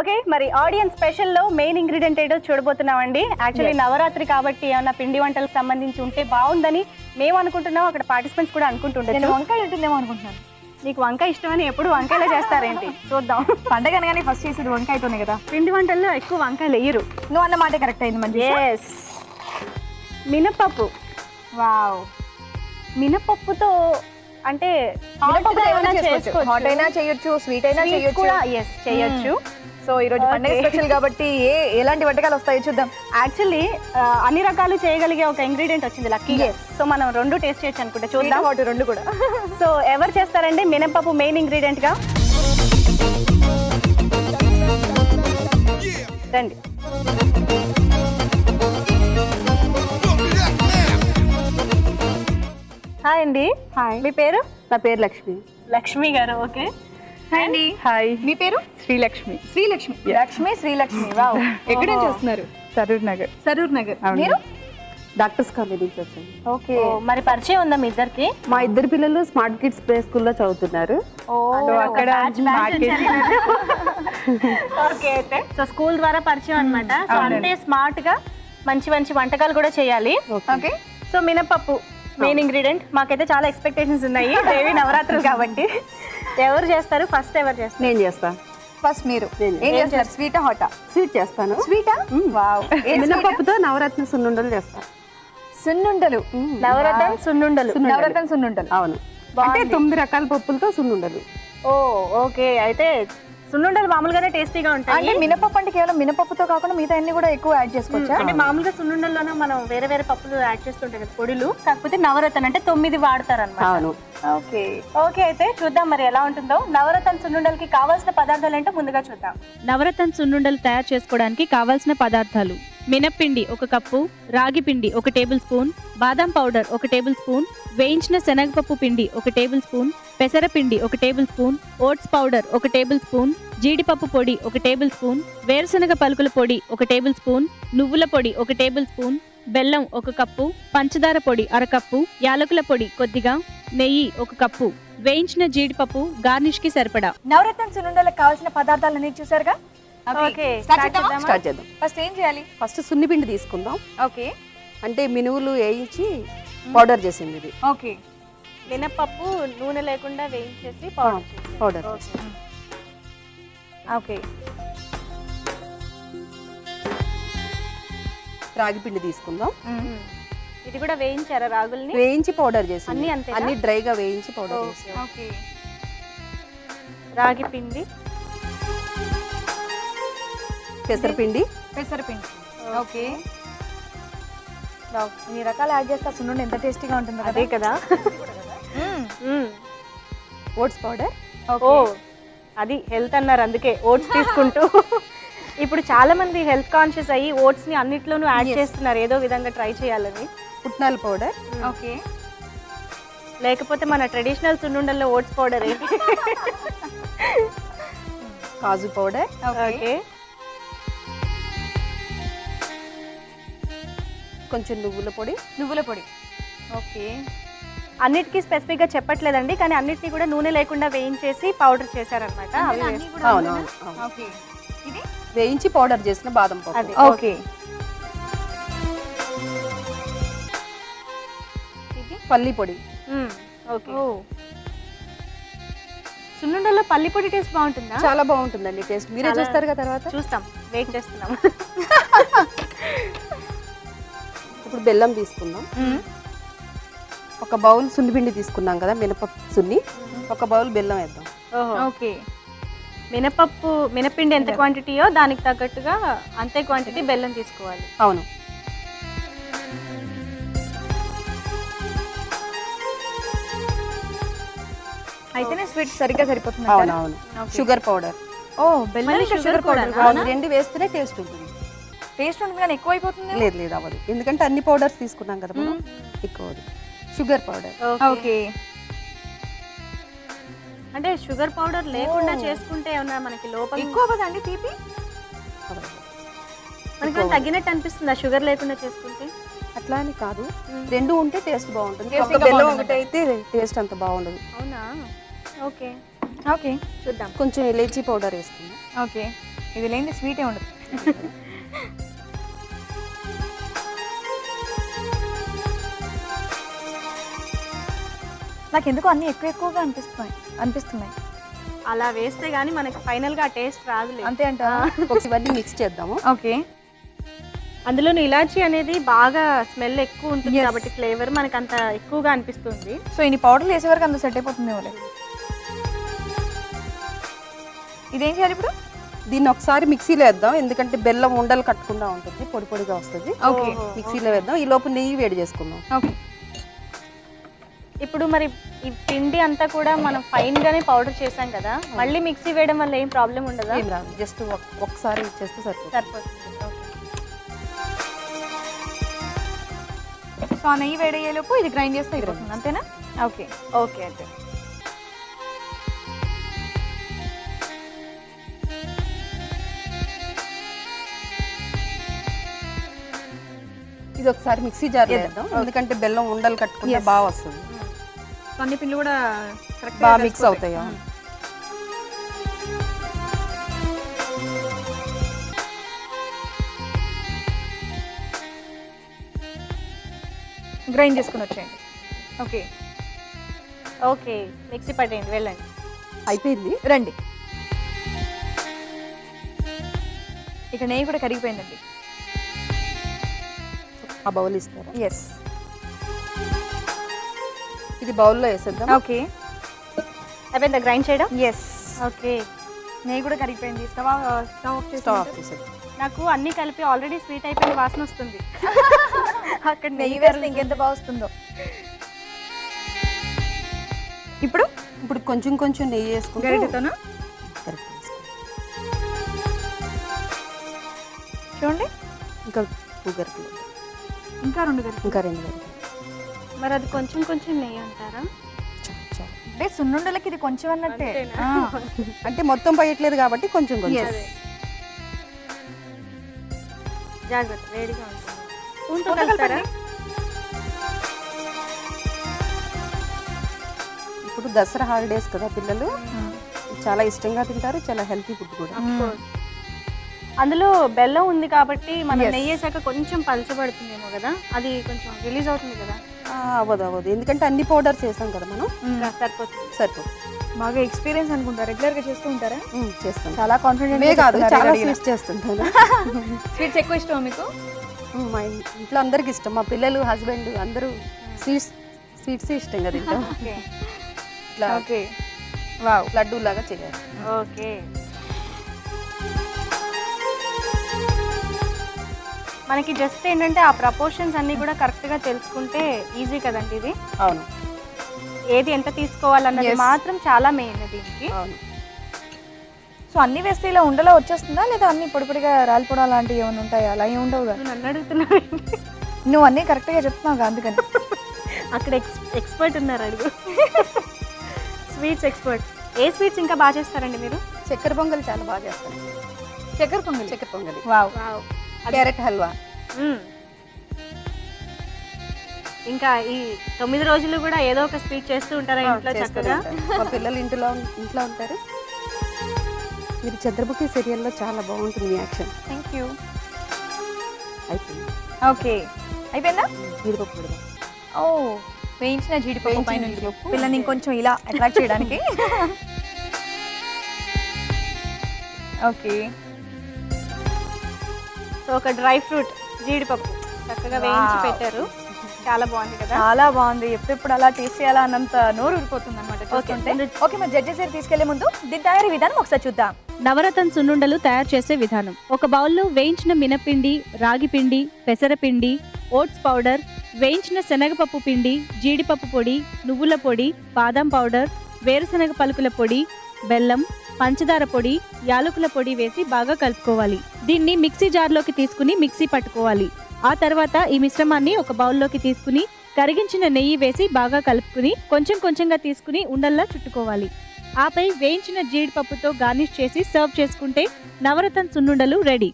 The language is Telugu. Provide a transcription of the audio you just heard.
Okay, Mari audience special lo main ingredient edo chodabothunnamandi. Actually yes. Navaratri kabatti emna pindi vantalu sambandhinchi unte baagundani mem anukuntunnam akada participants kuda anukuntundachu. Nenu vankai untundemo anukuntunnanu. Neeku vankai istamani eppudu vankai la chestar enti chuddam. Pandagana gaani first chesedi vankai tone kada. Pindi vantallo ekku vankai leyaru. Nuvvu anna maate correct ayindi Manjesh. Yes. Minapappu. Wow. Minapappu to ante hot ayina cheyachu. Hot ayina cheyachu, sweet ayina cheyachu. Yes, cheyachu. So, this special actually, ingredient lucky. Yes. So, we have taste so, ever chestarante main ingredient ga. Hi, Andy. Hi. My name is Lakshmi. Lakshmi garu, okay. Andy. Hi. Me peru? Sri Lakshmi. Sri Lakshmi. Yeah. Lakshmi, Sri Lakshmi. Wow. Ekku nunchi vastunaru? Sarur nagar. Sarur nagar. Meeru? Doctors college chestunnaru. Okay. Mari parichayam unda mee iddarki? Ma iddaru pillalu smart kids play school lo chavutunnaru. Oh. So akkada smart kids. Okay aithe. So school dwara parichayam annamata. So ante smart ga manchi manchi vantakalu kuda cheyali. Okay. So minapappu main ingredient. Maakaithe chaala expectations unnayi. Devi navaratru kabatti. Ever chestaru first ever chestaru nenu chesta first meeru em chestaru sweet hot sweet chestanu sweet ah wow minapappu tho navaratna sunnundalu chesta sunnundalu navaratan sunnundalu avunu ante 9 rakala pappulto sunnundalu oh okay aithe sunnundalu maamulugane tasty ga untayi ante minapappu ante kevalam minapappu tho kaakunda meeta anni kuda ekku add chesukocha ante maamuluga sunnundallona manam vera vera pappulu add chestuntam kada podulu kaakapothe navaratan ante 9 vaadtaru annamata avunu. Okay. Okay, అయితే చూద్దాం మరి ఎలా ఉంటుందో. నవరత్న సున్నుండలకి కావాల్సిన పదార్థాలు ఏంటో ముందుగా చూద్దాం. నవరత్న సున్నుండలు తయారు చేసుకోవడానికి కావాల్సిన పదార్థాలు: మినప్పిండి 1 కప్పు, రాగి పిండి 1 టేబుల్ స్పూన్, బాదం పౌడర్ 1 టేబుల్ స్పూన్, వేయించిన శనగపప్పు పిండి 1 టేబుల్ స్పూన్, పెసర పిండి 1 table spoon, oats powder 1 table spoon, జీడిపప్పు పొడి 1 టేబుల్ స్పూన్, వేరుశనగ పలుకుల పొడి 1 టేబుల్ స్పూన్, నువ్వుల పొడి 1 టేబుల్ స్పూన్, బెల్లం 1 కప్పు, పంచదార పొడి 1/2 కప్పు, యాలకుల పొడి కొద్దిగా, నెయ్యి 1 కప్పు, వేయించిన జీడిపప్పు గార్నిష్ కి సరిపడా. నవరత్న సున్నుండలకు కావాల్సిన పదార్థాలన్నీ చూసారుగా. ఓకే స్టార్ట్ చేద్దాం. ఫస్ట్ ఏం చేయాలి? ఫస్ట్ సున్ని పిండి తీసుకుందాం. ఓకే అంటే మినువులు వేయించి పౌడర్ చేసింది ఇది. ఓకే మినపప్పు నూనె లేకుండా వేయించేసి పౌడర్. ఓకే రాగి పిండి తీసుకుందాం. ఇది కూడా వేయించారా? రాగుల్ని వేయించి పౌడర్ చేసి అన్ని డ్రైగా వేయించి పౌడర్ చేసి. ఓకే రాగి పిండి, పెసరపిండి. ఓకే ఈ రకాలు యాడ్ చేస్తా సున్నుండ ఎంత టేస్టీగా ఉంటుందో అదే కదా. Oats powder. ఓ అది హెల్త్ అన్నారు అందుకే ఓట్స్ తీసుకుంటూ. ఇప్పుడు చాలా మంది హెల్త్ కాన్షియస్ అయ్యి ఓట్స్ ని అన్నిట్లోనూ యాడ్ చేస్తున్నారు ఏదో విధంగా ట్రై చేయాలని. పుట్నాల పౌడర్. ఓకే లేకపోతే మన ట్రెడిషనల్ సున్నుండల్లో ఓట్స్ పౌడర్, కాజు పౌడర్. ఓకే కొంచెం నువ్వుల పొడి. ఓకే అన్నిటికీ స్పెసిఫిక్ గా చెప్పట్లేదండి కానీ అన్నిటినీ కూడా నూనె లేకుండా వేయించేసి పౌడర్ చేశారనమాట. ఓకే ఇది వేయించి పౌడర్ చేసిన బాదం పప్పు. ఓకే పల్లిపొడి. ఓకే సున్నుండల్లో పల్లిపొడి టేస్ట్ బాగుంటుందా? చాలా బాగుంటుందండి టేస్ట్. మీరే చూస్తారు కదా తర్వాత. చూస్తాం, వెయిట్ చేస్తున్నాం. ఇప్పుడు బెల్లం తీసుకుందాం. 1 బౌల్ సున్నిపిండి తీసుకున్నాం కదా, మినపప్పు సున్ని 1 బౌల్ బెల్లం వేద్దాం. ఓకే మినపిండి ఎంత క్వాంటిటీయో దానికి తగ్గట్టుగా అంతే క్వాంటిటీ బెల్లం తీసుకోవాలి. అవును అయితేనే స్వీట్ సరిగ్గా సరిపోతుంది. అవునవును. Sugar powder. ఓ బెల్లం షుగర్ పౌడర్ రెండు వేస్తేనే టేస్ట్ ఉంటుంది కానీ ఎక్కువ అయిపోతుంది. లేదు అవ్వదు ఎందుకంటే అన్ని పౌడర్స్ తీసుకున్నాం కదా మనం, ఎక్కువ షుగర్ పౌడర్. ఓకే అంటే షుగర్ పౌడర్ లేకుండా చేసుకుంటే ఏమన్నా మనకి లోపం ఎక్కువ అవ్వదండి, తీపి మనకి తగ్గినట్టు అనిపిస్తుందా షుగర్ లేకుండా చేసుకుంటే? అట్లా అని కాదు, రెండు ఉంటే టేస్ట్ బాగుంటుంది, ఒక బెల్లం ఒకటి అయితే టేస్ట్ అంత బాగుండదు. అవునా? ఓకే చూద్దాం. కొంచెం ఇలాచీ పౌడర్ వేసుకుందాం. Okay This is sweet. నాకు ఎందుకు అన్ని ఎక్కువగా అనిపిస్తుంది అలా వేస్తే గాని మనకి ఫైనల్ గా టేస్ట్ రాదులే అంతే అంట ఒకసారి మిక్స్ చేద్దాము ఓకే అందులోను ఇలాచి అనేది బాగా స్మెల్ ఎక్కువ ఉంటుంది కాబట్టి ఫ్లేవర్ మనకి అంత ఎక్కువగా అనిపిస్తుంది సో ఇన్ని పౌడర్ వేసే వరకు అంత సెట్ అయిపోతుందేమోలే ఇదేం చేయాలి ఇప్పుడు దీన్ని ఒకసారి మిక్సీలో వేద్దాం ఎందుకంటే బెల్లం ఉండలు కట్టుకుండా ఉంటుంది పొడి పొడిగా వస్తుంది ఓకే మిక్సీలో వేద్దాం ఈ లోపు నెయ్యి వేడి చేసుకుందాం ఓకే ఇప్పుడు మరి ఈ పిండి అంతా కూడా మనం ఫైన్ గానే పౌడర్ చేసాం కదా మళ్ళీ మిక్సీ వేయడం వల్ల ఏం ప్రాబ్లం ఉండదా జస్ట్ ఒకసారి చేస్తే సరిపోతుంది సో నెయ్యి వేడయ్యే లోపు ఇది గ్రైండ్ చేస్తే అయిపోతుంది అంతేనా ఓకే ఓకే అంతే ఇది ఒకసారి మిక్సీ జార్లో వేద్దాం ఎందుకంటే బెల్లం ఉండలు కట్టుకుంటే బాగా వస్తుంది అన్ని పిండి కూడా కరెక్ట్ గా మిక్స్ అవుతాయి గ్రైండ్ చేసుకుని వచ్చేయండి ఓకే ఓకే మిక్సీ పట్టేయండి వెళ్ళండి అయిపోయింది రండి ఇక నెయ్యి కూడా కరిగిపోయిందండి ఆ బౌల్ ఇస్తారా ఎస్ ఇది బౌల్ లో వేసేద్దాం ఓకే అయిపోయిందా గ్రైండ్ చేయడం ఎస్ ఓకే నెయ్యి కూడా కరిగిపోయింది స్టవ్ ఆఫ్ చేసేద్దాం నాకు అన్ని కలిపి ఆల్రెడీ స్వీట్ అయిపోయిన వాసన వస్తుంది అక్కడ నెయ్యి వేస్తే ఇంకెంత బాగా వస్తుందో ఇప్పుడు ఇప్పుడు కొంచెం కొంచెం నెయ్యి వేసుకుందాం గరిటెతోనా చూడండి ఇంకా కుగర్కి ఇంకా రెండు గరిటెలు మరి అది కొంచెం కొంచెం నెయ్యి అంటారా అంటే సున్నుండలకి ఇది కొంచెం అన్నట్టే అంటే మొత్తం పోయట్లేదు కాబట్టి కొంచెం కొంచెం జాగ్రత్త వేడిగా ఉంటుంది స్పూన్తో కలుపుతారా ఇప్పుడు దసరా హాలిడేస్ కదా పిల్లలు చాలా ఇష్టంగా తింటారు చాలా హెల్తీ ఫుడ్ కూడా అందులో బెల్లం ఉంది కాబట్టి మనం నెయ్యి వేసాక కొంచెం పలచబడుతుందేమో కదా అది కొంచెం రిలీజ్ అవుతుంది కదా అవ్వదు ఎందుకంటే అన్ని పౌడర్స్ వేసాం కదా మనం సరిపోతుంది బాగా ఎక్స్పీరియన్స్ అనుకుంటారు రెగ్యులర్గా చేస్తూ ఉంటారా చేస్తాను చాలా కాన్ఫిడెంట్ కాదు చాలా స్వీట్స్ చేస్తుంటాను స్వీట్స్ ఎక్కువ ఇష్టమా మీకు మా ఇంట్లో అందరికి ఇష్టం మా పిల్లలు హస్బెండ్ అందరూ స్వీట్స్ ఇష్టంగా తింటాం ఇట్లా ఓకే వావ్ లడ్డూ లాగా చేయాలి ఓకే మనకి జస్ట్ ఏంటంటే ఆ ప్రపోర్షన్స్ అన్నీ కూడా కరెక్ట్గా తెలుసుకుంటే ఈజీ కదండి ఇది అవును ఏది ఎంత తీసుకోవాలన్నది మాత్రం చాలా మెయిన్ దీనికి సో అన్ని వేస్తే ఇలా ఉండలా వచ్చేస్తుందా లేదా అన్ని పొడిపొడిగా రాలిపోవడం లాంటివి ఏమైనా ఉంటాయా అలా ఏమి ఉండవు కదా నన్ను అడుగుతున్నావు నువ్వు అన్నీ కరెక్ట్గా చెప్తున్నావు కదా అందుకని అక్కడ ఎక్స్పర్ట్ ఉన్నారు అడుగు స్వీట్స్ ఎక్స్పర్ట్ ఏ స్వీట్స్ ఇంకా బాగా చేస్తారండి మీరు చక్కెర పొంగలి చాలా బాగా చేస్తారండి చక్కెర పొంగలి వావ్ క్యారెట్ హల్వా ఇంకా ఈ 9 రోజులు కూడా ఏదో ఒక స్వీట్ చేస్తూ ఉంటారా ఇంట్లో చక్కగా మా పిల్లలు ఇంట్లో ఉంటారు మీరు చంద్రముఖి సీరియల్లో చాలా బాగుంటుంది యాక్షన్ థ్యాంక్ యూ అయిపోయింది ఓకే అయిపోయిందా జీడిపప్పు పెడదాం ఓ వేయించిన జీడిపప్పు పైన పిల్లల్ని ఇంకొంచెం ఇలా అట్రాక్ట్ చేయడానికి ఓకే సో ఒక డ్రై ఫ్రూట్ జీడిపప్పు చక్కగా వేయించి పెట్టారు చాలా బాగుంది కదా చాలా బాగుంది ఎప్పుడెప్పుడు అలా టేస్ట్ చేయాలా అన్నంత నోరు ఊరిపోతుంది అనమాట ఓకే మరి జడ్జెస్ దగ్గరికి తీసుకెళ్లే ముందు దీని తయారీ విధానం ఒకసారి చూద్దాం నవరతన్ సున్నుండలు తయారు చేసే విధానం ఒక బౌల్లో వేయించిన మినపిండి రాగి పిండి పెసర పిండి ఓట్స్ పౌడర్ వేయించిన శనగపప్పు పిండి జీడిపప్పు పొడి నువ్వుల పొడి బాదం పౌడర్ వేరుశనగ పలుకుల పొడి బెల్లం పంచదార పొడి యాలకుల పొడి వేసి బాగా కలుపుకోవాలి దీన్ని మిక్సీ జార్లోకి తీసుకుని మిక్సీ పట్టుకోవాలి ఆ తర్వాత ఈ మిశ్రమాన్ని ఒక బౌల్లోకి తీసుకుని కరిగించిన నెయ్యి వేసి బాగా కలుపుకుని కొంచెం కొంచెంగా తీసుకుని ఉండల్లా చుట్టుకోవాలి ఆపై వేయించిన జీడిపప్పుతో గార్నిష్ చేసి సర్వ్ చేసుకుంటే నవరత్న సున్నుండలు రెడీ.